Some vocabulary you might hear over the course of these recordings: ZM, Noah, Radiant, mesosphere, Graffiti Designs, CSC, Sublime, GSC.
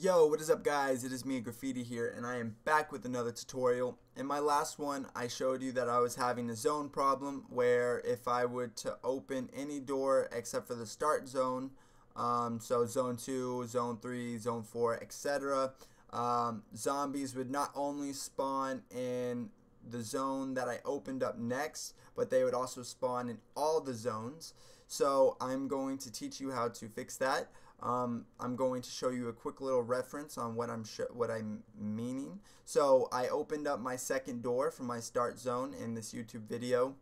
Yo, what is up guys, it is me Graffiti here and I am back with another tutorial. In my last one I showed you that I was having a zone problem where if I were to open any door except for the start zone, so zone 2, zone 3, zone 4, etc. Zombies would not only spawn in the zone that I opened up next, but they would also spawn in all the zones. So I'm going to teach you how to fix that. I'm going to show you a quick little reference on what I'm meaning. So I opened up my second door from my start zone in this YouTube video,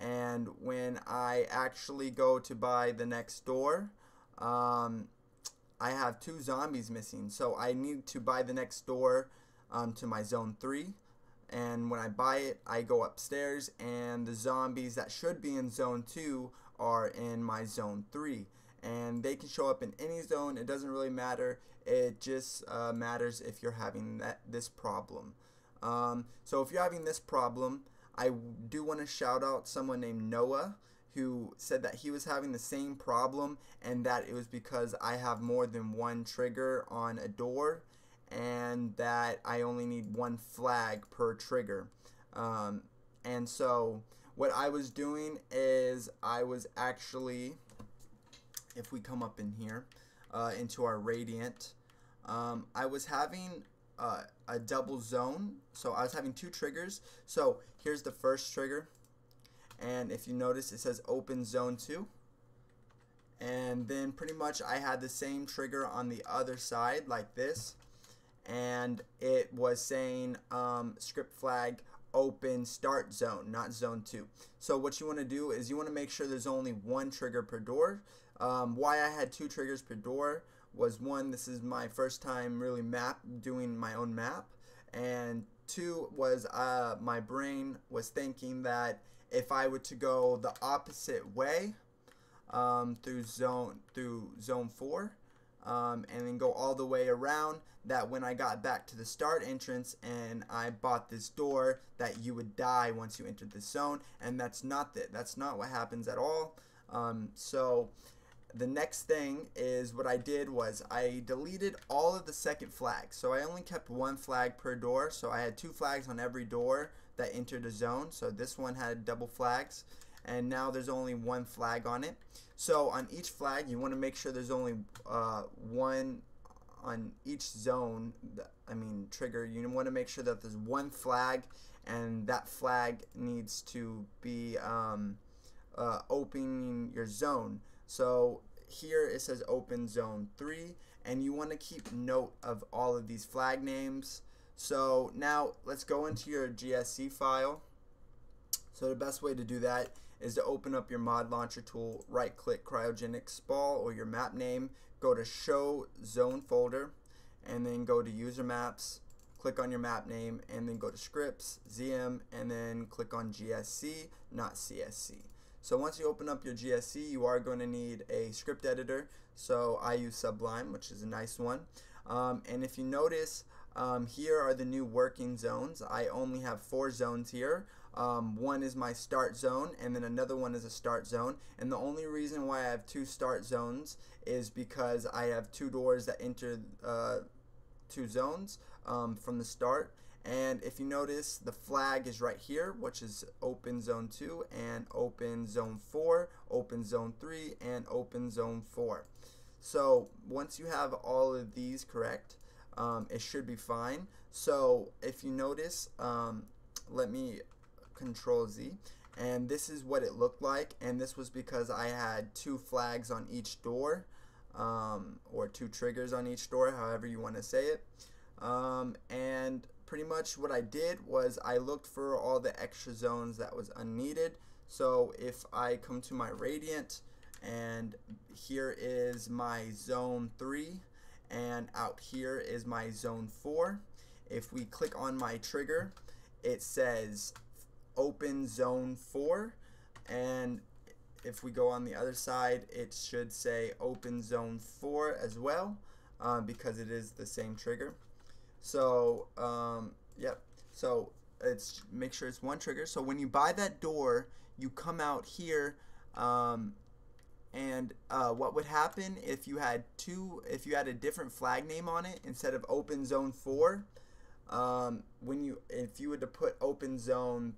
and when I actually go to buy the next door, I have two zombies missing. So I need to buy the next door to my zone 3. And when I buy it, I go upstairs and the zombies that should be in zone 2 are in my zone 3. And they can show up in any zone, it doesn't really matter, it just matters if you're having this problem. So if you're having this problem, I do want to shout out someone named Noah, who said that he was having the same problem and that it was because I have more than one trigger on a door, and that I only need one flag per trigger. And so what I was doing is I was actually, if we come up in here into our Radiant, I was having a double zone, so I was having two triggers. So here's the first trigger, and if you notice it says open zone 2. And then pretty much I had the same trigger on the other side like this, and it was saying script flag open start zone, not zone 2. So what you want to do is you want to make sure there's only one trigger per door. Why I had two triggers per door was, one, this is my first time really doing my own map, and two was my brain was thinking that if I were to go the opposite way through zone 4 and then go all the way around, that when I got back to the start entrance and I bought this door, that you would die once you entered this zone, and that's not what happens at all. So the next thing is, what I did was I deleted all of the second flags, so I only kept one flag per door. So I had two flags on every door that entered a zone, so this one had double flags, and now there's only one flag on it. So on each flag you want to make sure there's only one on each zone, trigger. You want to make sure that there's one flag, and that flag needs to be opening your zone. So here it says open zone 3, and you want to keep note of all of these flag names. So now let's go into your GSC file. So the best way to do that is to open up your mod launcher tool, right click cryogenic spall or your map name, go to show zone folder, and then go to user maps, click on your map name, and then go to scripts, ZM, and then click on GSC, not CSC. So once you open up your GSC, you are going to need a script editor. So I use Sublime, which is a nice one. And if you notice, here are the new working zones. I only have 4 zones here. One is my start zone, and then another one is a start zone, and the only reason why I have two start zones is because I have two doors that enter two zones from the start. And if you notice, the flag is right here, which is open zone 2 and open zone 4, open zone 3 and open zone 4. So once you have all of these correct, it should be fine. So if you notice, let me control Z, and this is what it looked like, and this was because I had two flags on each door, or two triggers on each door, however you want to say it. And pretty much what I did was I looked for all the extra zones that was unneeded. So if I come to my Radiant, and here is my zone 3, and out here is my zone 4. If we click on my trigger, it says open zone 4, and if we go on the other side it should say open zone 4 as well, because it is the same trigger. So yep, so it's, make sure it's one trigger. So when you buy that door, you come out here And what would happen if you had a different flag name on it instead of Open Zone 4? If you were to put Open Zone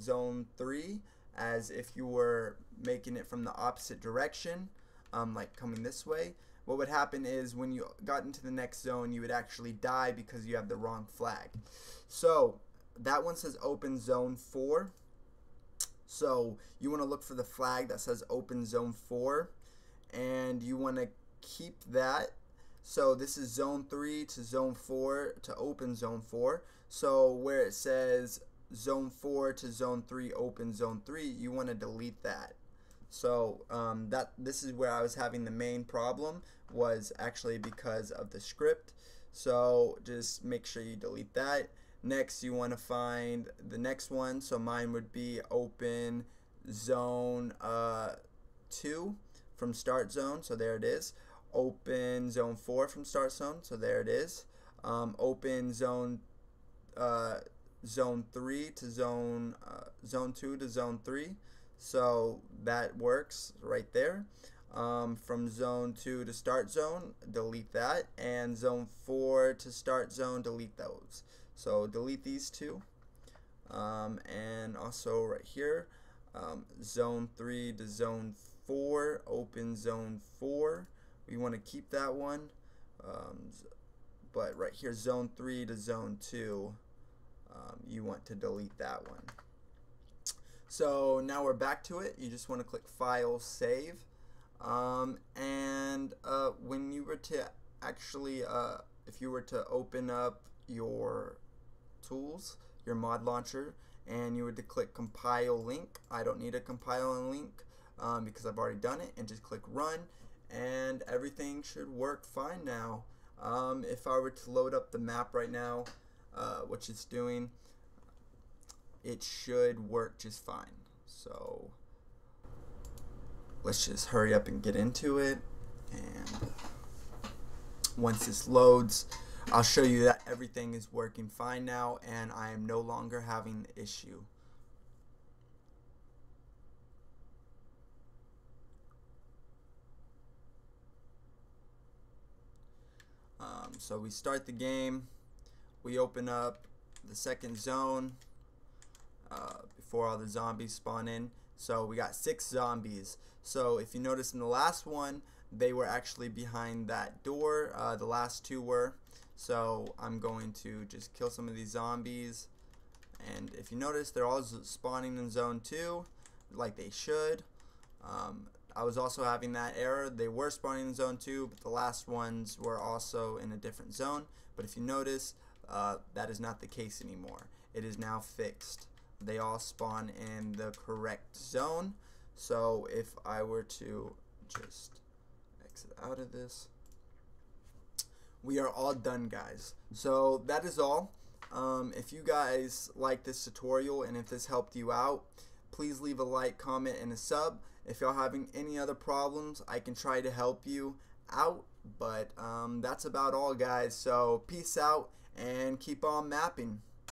Zone 3 as if you were making it from the opposite direction, like coming this way, what would happen is when you got into the next zone, you would actually die because you have the wrong flag. So that one says Open Zone 4. So you want to look for the flag that says Open Zone 4, and you want to keep that. So this is Zone 3 to Zone 4 to Open Zone 4. So where it says Zone 4 to Zone 3, Open Zone 3, you want to delete that. So this is where I was having the main problem, was actually because of the script. So just make sure you delete that. Next, you want to find the next one. So mine would be Open Zone 2 from Start Zone. So there it is. Open Zone 4 from Start Zone. So there it is. Open Zone Zone 3 to Zone Zone 2 to Zone 3. So that works right there. From Zone 2 to Start Zone, delete that, and Zone 4 to Start Zone, delete those. So delete these two, and also right here, Zone 3 to Zone 4, Open Zone 4. We want to keep that one, but right here, Zone 3 to Zone 2, you want to delete that one. So now we're back to it. You just want to click File, Save, and when you were to actually, if you were to open up your tools, your mod launcher, and you were to click compile link. I don't need a compiling link because I've already done it, and just click run, and everything should work fine now. If I were to load up the map right now, which it's doing, it should work just fine. So let's just hurry up and get into it, and once this loads, I'll show you that everything is working fine now, and I am no longer having the issue. So we start the game, we open up the second zone before all the zombies spawn in. So we got 6 zombies. So if you notice in the last one, they were actually behind that door, the last two were. So I'm going to just kill some of these zombies, and if you notice, they're all spawning in Zone 2 like they should. I was also having that error. They were spawning in Zone 2, but the last ones were also in a different zone. But if you notice, that is not the case anymore. It is now fixed. They all spawn in the correct zone. So if I were to just exit out of this, we are all done, guys. So that is all. If you guys like this tutorial and if this helped you out, please leave a like, comment, and a sub. If y'all having any other problems, I can try to help you out, but that's about all, guys. So peace out and keep on mapping.